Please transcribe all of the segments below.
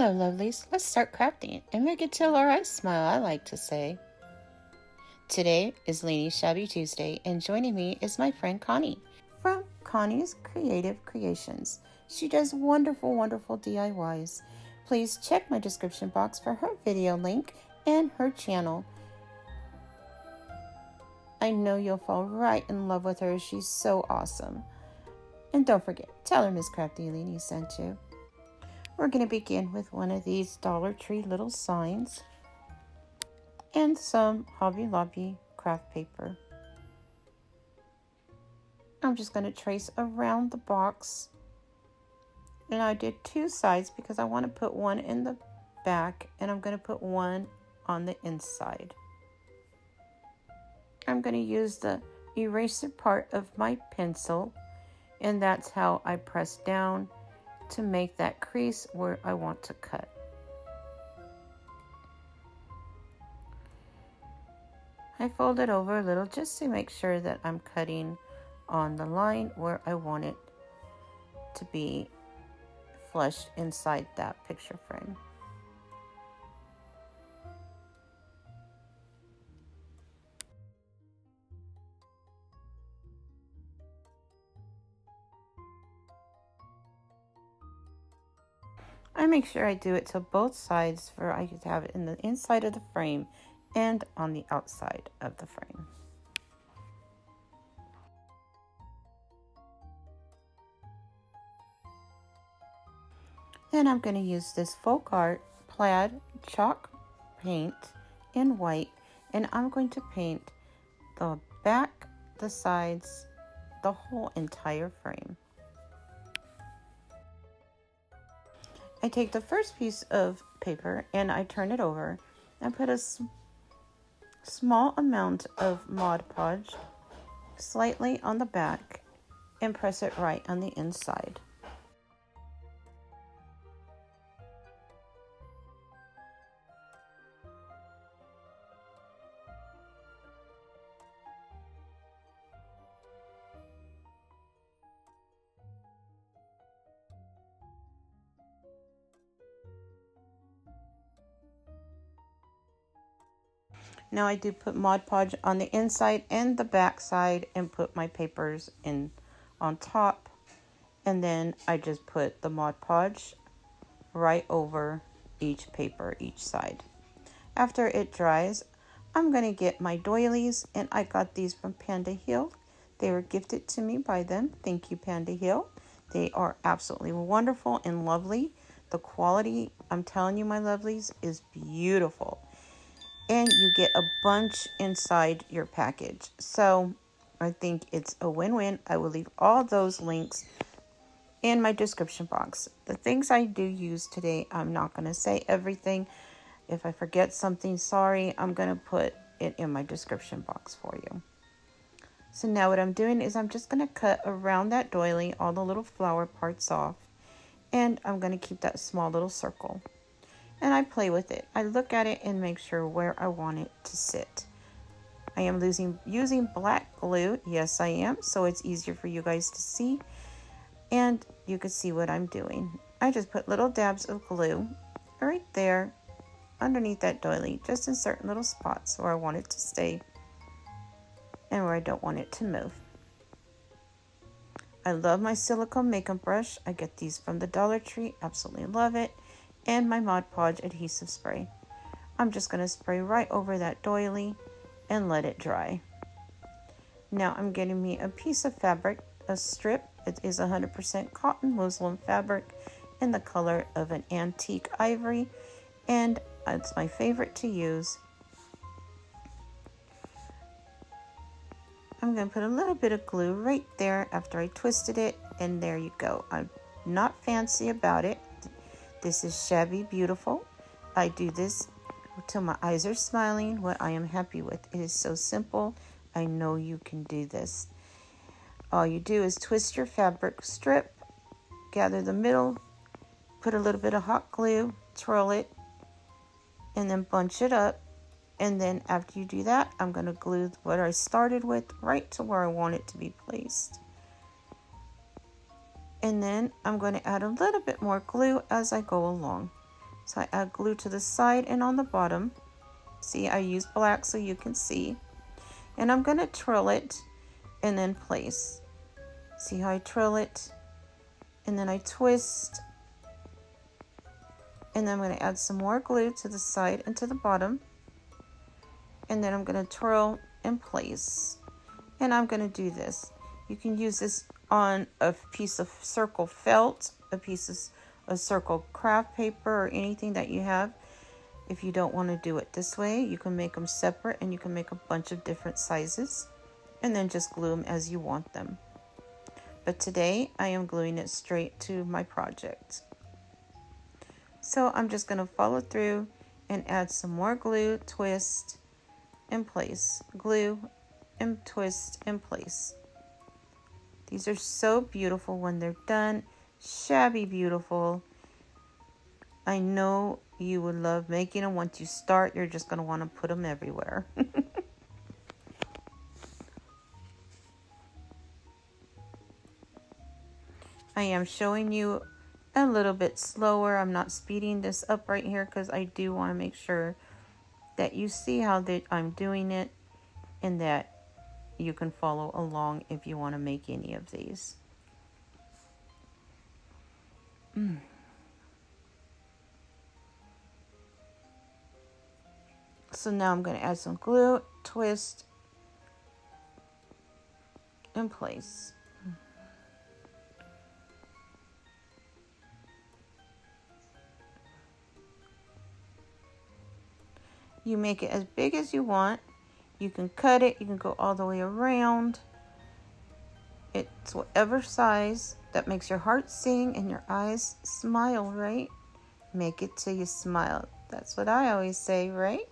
Hello, lovelies. Let's start crafting and make it till our eyes smile, I like to say. Today is Leenie's Shabby Tuesday, and joining me is my friend Connie from Connie's Creative Creations. She does wonderful, wonderful DIYs. Please check my description box for her video link and her channel. I know you'll fall right in love with her. She's so awesome. And don't forget, tell her Miss Crafty Aleene's sent you. We're going to begin with one of these Dollar Tree little signs and some Hobby Lobby craft paper. I'm just going to trace around the box. And I did two sides because I want to put one in the back and I'm going to put one on the inside. I'm going to use the eraser part of my pencil, and that's how I press down to make that crease where I want to cut. I fold it over a little just to make sure that I'm cutting on the line where I want it to be flush inside that picture frame. I make sure I do it to both sides for I could have it in the inside of the frame and on the outside of the frame. Then I'm going to use this Folk Art Plaid chalk paint in white, and I'm going to paint the back, the sides, the whole entire frame. I take the first piece of paper and I turn it over and put a small amount of Mod Podge slightly on the back and press it right on the inside. Now I do put Mod Podge on the inside and the back side and put my papers in on top. And then I just put the Mod Podge right over each paper, each side. After it dries, I'm going to get my doilies, and I got these from Panda Hill. They were gifted to me by them. Thank you, Panda Hill. They are absolutely wonderful and lovely. The quality, I'm telling you, my lovelies, is beautiful. And you get a bunch inside your package. So I think it's a win-win. I will leave all those links in my description box. The things I do use today, I'm not going to say everything. If I forget something, sorry, I'm going to put it in my description box for you. So now what I'm doing is I'm just going to cut around that doily, all the little flower parts off. And I'm going to keep that small little circle. And I play with it. I look at it and make sure where I want it to sit. I am using black glue. Yes, I am. So it's easier for you guys to see. And you can see what I'm doing. I just put little dabs of glue right there underneath that doily, just in certain little spots where I want it to stay and where I don't want it to move. I love my silicone makeup brush. I get these from the Dollar Tree. Absolutely love it. And my Mod Podge adhesive spray. I'm just going to spray right over that doily and let it dry. Now I'm getting me a piece of fabric, a strip. It is 100% cotton muslin fabric in the color of an antique ivory, and it's my favorite to use. I'm going to put a little bit of glue right there after I twisted it, and there you go. I'm not fancy about it. This is shabby beautiful. I do this till my eyes are smiling, what I am happy with. It is so simple. I know you can do this. All you do is twist your fabric strip, gather the middle, put a little bit of hot glue, twirl it, and then bunch it up. And then after you do that, I'm going to glue what I started with right to where I want it to be placed. And then I'm going to add a little bit more glue as I go along. So I add glue to the side and on the bottom. See, I use black so you can see. And I'm going to twirl it and then place. See how I twirl it? And then I twist. And then I'm going to add some more glue to the side and to the bottom. And then I'm going to twirl and place. And I'm going to do this. You can use this on a piece of circle felt, a piece of a circle craft paper, or anything that you have. If you don't want to do it this way, you can make them separate and you can make a bunch of different sizes and then just glue them as you want them. But today I am gluing it straight to my project. So I'm just going to follow through and add some more glue, twist and place, glue and twist and place. These are so beautiful when they're done. Shabby beautiful. I know you would love making them. Once you start, you're just going to want to put them everywhere. I am showing you a little bit slower. I'm not speeding this up right here because I do want to make sure that you see how I'm doing it and that you can follow along if you want to make any of these. So now I'm going to add some glue, twist, and place. You make it as big as you want. You can cut it, you can go all the way around. It's whatever size that makes your heart sing and your eyes smile, right? Make it till you smile. That's what I always say, right?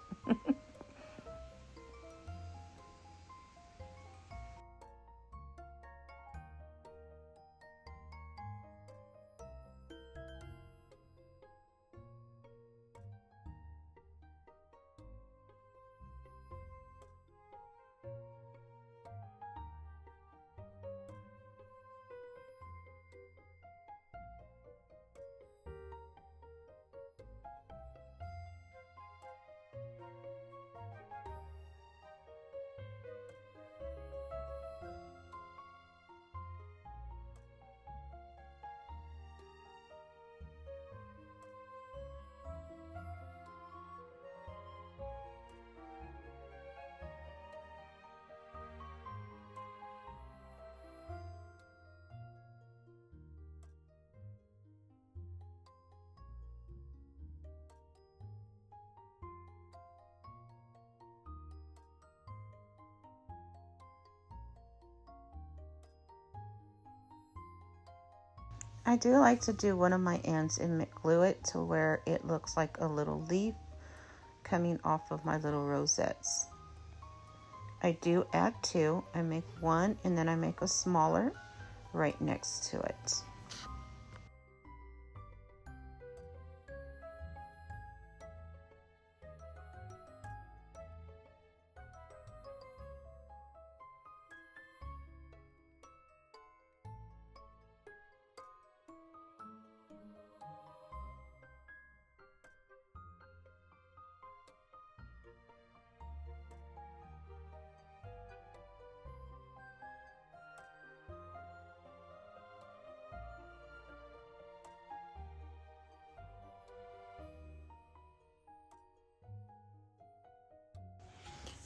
I do like to do one of my ends and glue it to where it looks like a little leaf coming off of my little rosettes. I do add two. I make one and then I make a smaller right next to it.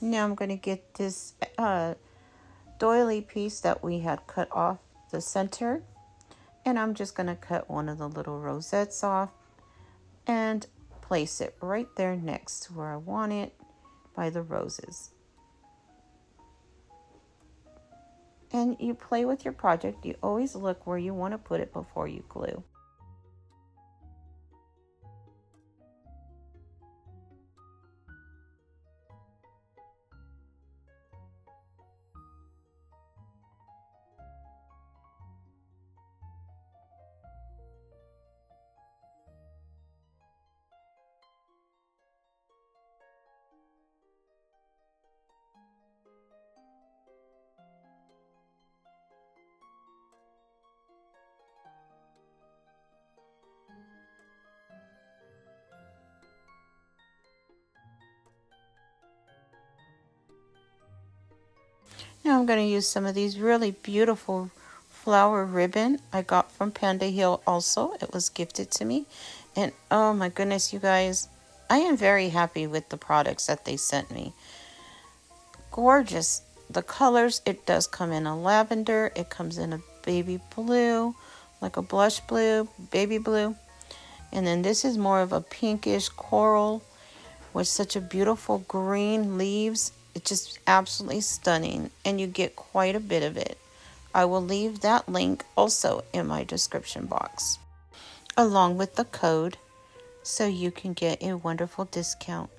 Now I'm going to get this doily piece that we had cut off the center, and I'm just going to cut one of the little rosettes off and place it right there next to where I want it by the roses. And you play with your project. You always look where you want to put it before you glue. Now I'm going to use some of these really beautiful flower ribbon I got from Panda Hill also. It was gifted to me. And oh my goodness, you guys, I am very happy with the products that they sent me. Gorgeous. The colors, it does come in a lavender. It comes in a baby blue, like a blush blue, baby blue. And then this is more of a pinkish coral with such a beautiful green leaves. It's just absolutely stunning. And you get quite a bit of it. I will leave that link also in my description box, along with the code, so you can get a wonderful discount.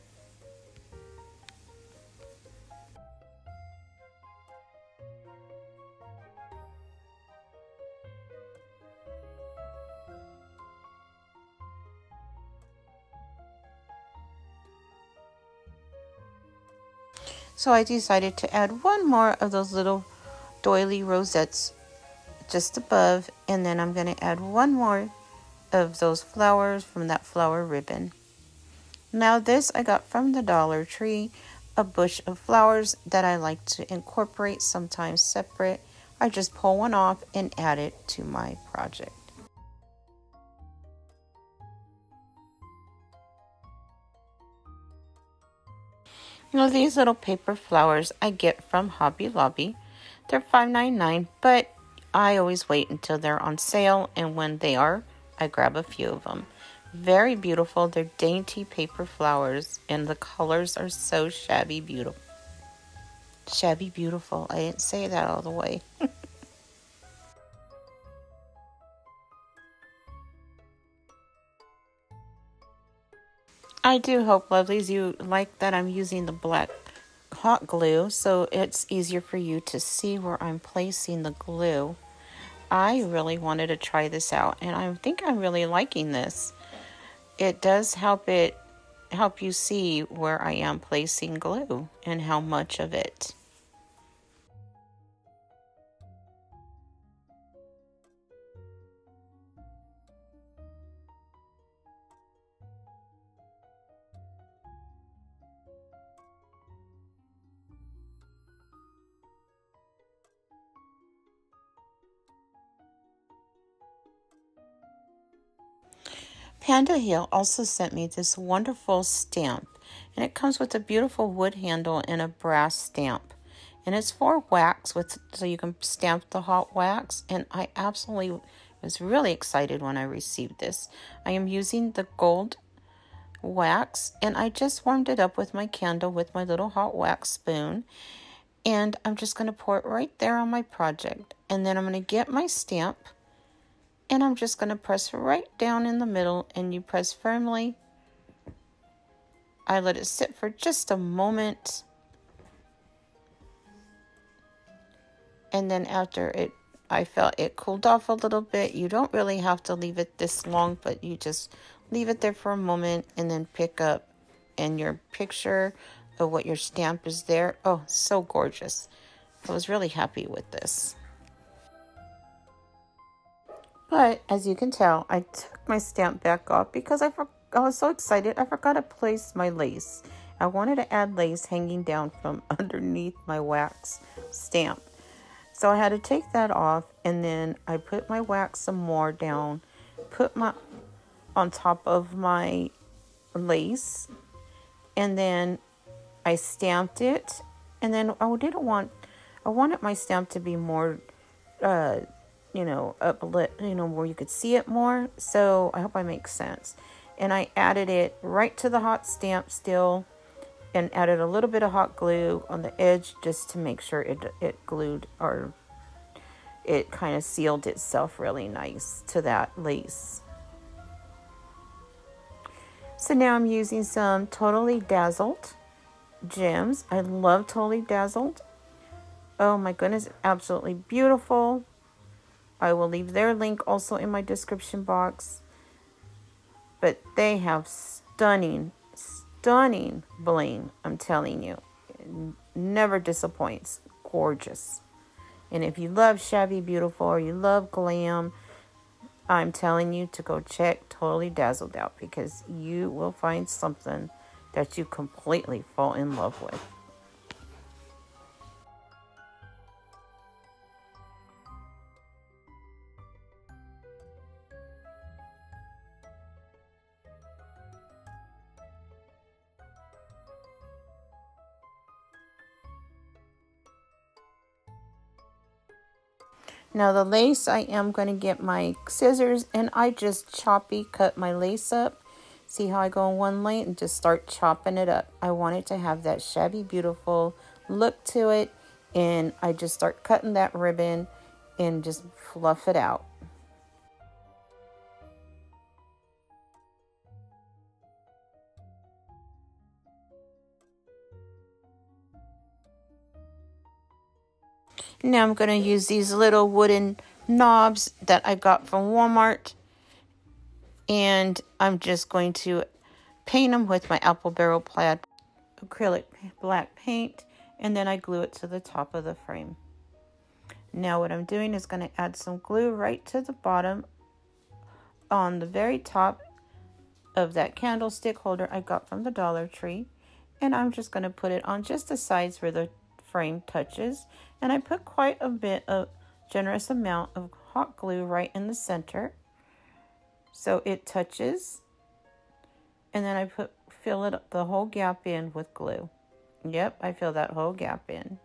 So I decided to add one more of those little doily rosettes just above, and then I'm going to add one more of those flowers from that flower ribbon. Now this I got from the Dollar Tree, a bush of flowers that I like to incorporate, sometimes separate. I just pull one off and add it to my project. You know, these little paper flowers I get from Hobby Lobby. They're $5.99, but I always wait until they're on sale, and when they are, I grab a few of them. Very beautiful. They're dainty paper flowers, and the colors are so shabby beautiful. Shabby beautiful. I didn't say that all the way. I do hope, lovelies, you like that I'm using the black hot glue, so it's easier for you to see where I'm placing the glue. I really wanted to try this out, and I think I'm really liking this. It does help you see where I am placing glue and how much of it. Panda Hill also sent me this wonderful stamp, and it comes with a beautiful wood handle and a brass stamp, and it's for wax, so you can stamp the hot wax. And I absolutely was really excited when I received this. I am using the gold wax, and I just warmed it up with my candle with my little hot wax spoon, and I'm just going to pour it right there on my project. And then I'm going to get my stamp, and I'm just going to press right down in the middle, and you press firmly. I let it sit for just a moment. And then after it, I felt it cooled off a little bit. You don't really have to leave it this long, but you just leave it there for a moment and then pick up, and your picture of what your stamp is there. Oh, so gorgeous. I was really happy with this. But as you can tell, I took my stamp back off because I was so excited I forgot to place my lace. I wanted to add lace hanging down from underneath my wax stamp. So I had to take that off, and then I put my wax some more down, put my on top of my lace, and then I stamped it. And then I wanted my stamp to be more where you could see it more. So I hope I make sense. And I added it right to the hot stamp still, and added a little bit of hot glue on the edge just to make sure it glued, or it kind of sealed itself really nice to that lace. So now I'm using some Totally Dazzled gems. I love Totally Dazzled. Oh my goodness, absolutely beautiful. I will leave their link also in my description box. But they have stunning, stunning bling. I'm telling you, it never disappoints. Gorgeous. And if you love shabby beautiful, or you love glam, I'm telling you to go check Totally Dazzled out, because you will find something that you completely fall in love with. Now the lace, I am going to get my scissors and I just choppy cut my lace up. See how I go in one lane and just start chopping it up. I want it to have that shabby beautiful look to it. And I just start cutting that ribbon and just fluff it out. Now I'm going to use these little wooden knobs that I got from Walmart. And I'm just going to paint them with my Apple Barrel Plaid acrylic black paint. And then I glue it to the top of the frame. Now what I'm doing is going to add some glue right to the bottom on the very top of that candlestick holder I got from the Dollar Tree. And I'm just going to put it on just the sides where the frame touches, and I put quite a bit of generous amount of hot glue right in the center so it touches, and then I fill it up the whole gap in with glue. Yep, I fill that whole gap in.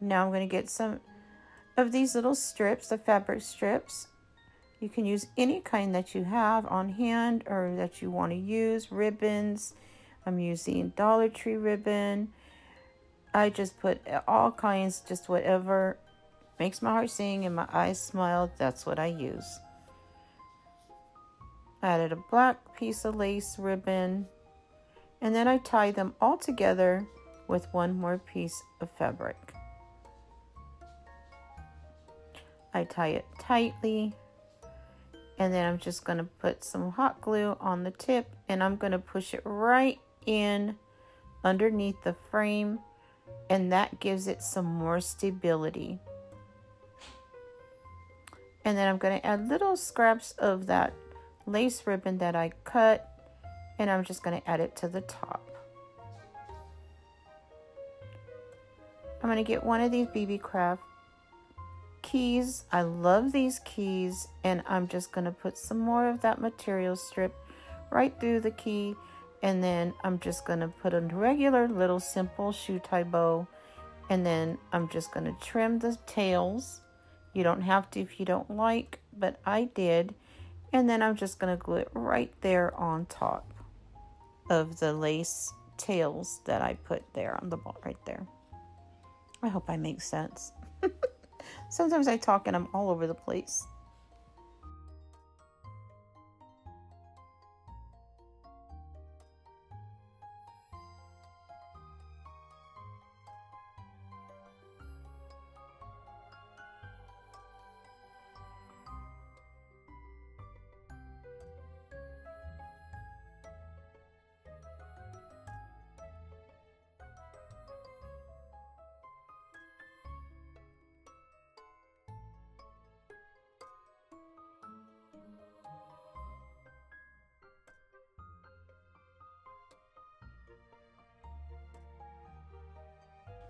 Now I'm going to get some of these little strips, the fabric strips. You can use any kind that you have on hand or that you want to use, ribbons. I'm using Dollar Tree ribbon. I just put all kinds, just whatever makes my heart sing and my eyes smile, that's what I use. I added a black piece of lace ribbon, and then I tie them all together with one more piece of fabric. I tie it tightly, and then I'm just gonna put some hot glue on the tip, and I'm gonna push it right in underneath the frame, and that gives it some more stability. And then I'm going to add little scraps of that lace ribbon that I cut, and I'm just going to add it to the top. I'm going to get one of these BB Craft keys. I love these keys, and I'm just going to put some more of that material strip right through the key. And then I'm just going to put a regular little simple shoe tie bow. And then I'm just going to trim the tails. You don't have to if you don't like, but I did. And then I'm just going to glue it right there on top of the lace tails that I put there on the ball right there. I hope I make sense. Sometimes I talk and I'm all over the place.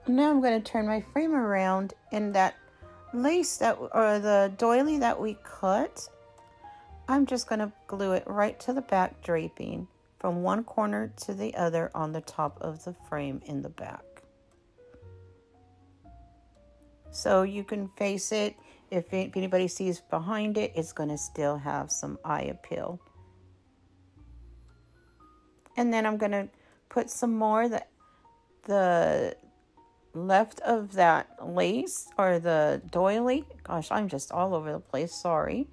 Now I'm going to turn my frame around, and that lace that, or the doily that we cut, I'm just going to glue it right to the back draping from one corner to the other on the top of the frame in the back. So you can face it. If anybody sees behind it, it's going to still have some eye appeal. And then I'm going to put some more the left of that lace or the doily. Gosh, I'm just all over the place, sorry.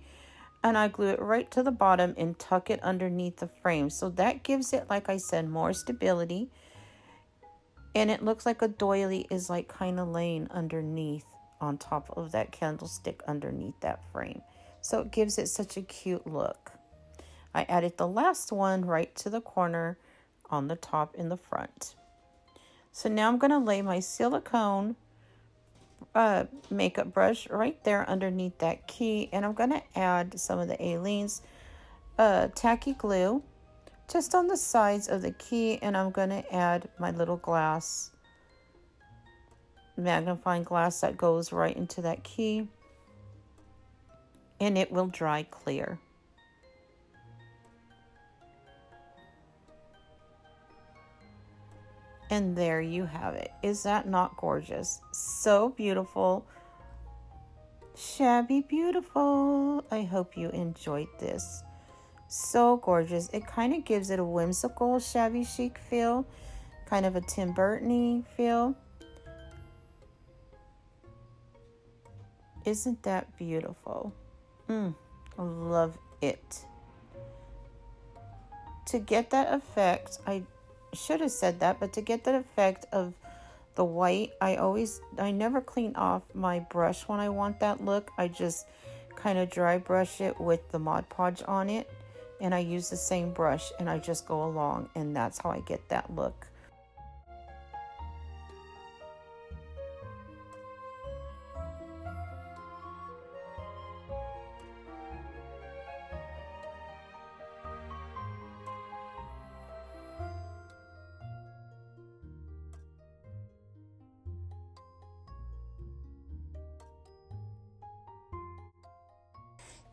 And I glue it right to the bottom and tuck it underneath the frame. So that gives it, like I said, more stability. And it looks like a doily is like kind of laying underneath on top of that candlestick underneath that frame. So it gives it such a cute look. I added the last one right to the corner on the top in the front. So now I'm going to lay my silicone makeup brush right there underneath that key. And I'm going to add some of the Aleene's tacky glue just on the sides of the key. And I'm going to add my little glass, magnifying glass that goes right into that key. And it will dry clear. And there you have it. Is that not gorgeous? So beautiful. Shabby beautiful. I hope you enjoyed this. So gorgeous. It kind of gives it a whimsical shabby chic feel, kind of a Tim Burton-y feel. Isn't that beautiful? I love it. To get that effect, I should have said that, but to get that effect of the white, I never clean off my brush when I want that look. I just kind of dry brush it with the Mod Podge on it, and I use the same brush, and I just go along, and that's how I get that look.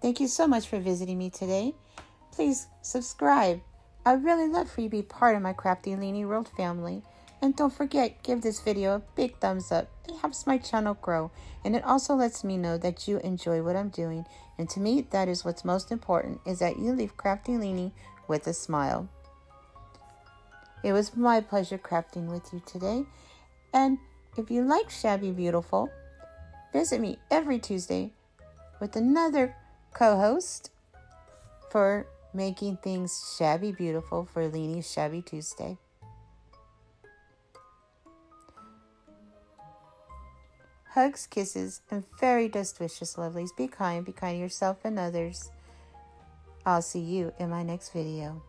Thank you so much for visiting me today. Please subscribe. I really love for you to be part of my Crafty Leany World family. And don't forget, give this video a big thumbs up. It helps my channel grow. And it also lets me know that you enjoy what I'm doing. And to me, that is what's most important, is that you leave Crafty Leany with a smile. It was my pleasure crafting with you today. And if you like Shabby Beautiful, visit me every Tuesday with another co-host for making things shabby beautiful for Aleene's Shabby Tuesday. Hugs, kisses, and fairy dust wishes, lovelies. Be kind to yourself and others. I'll see you in my next video.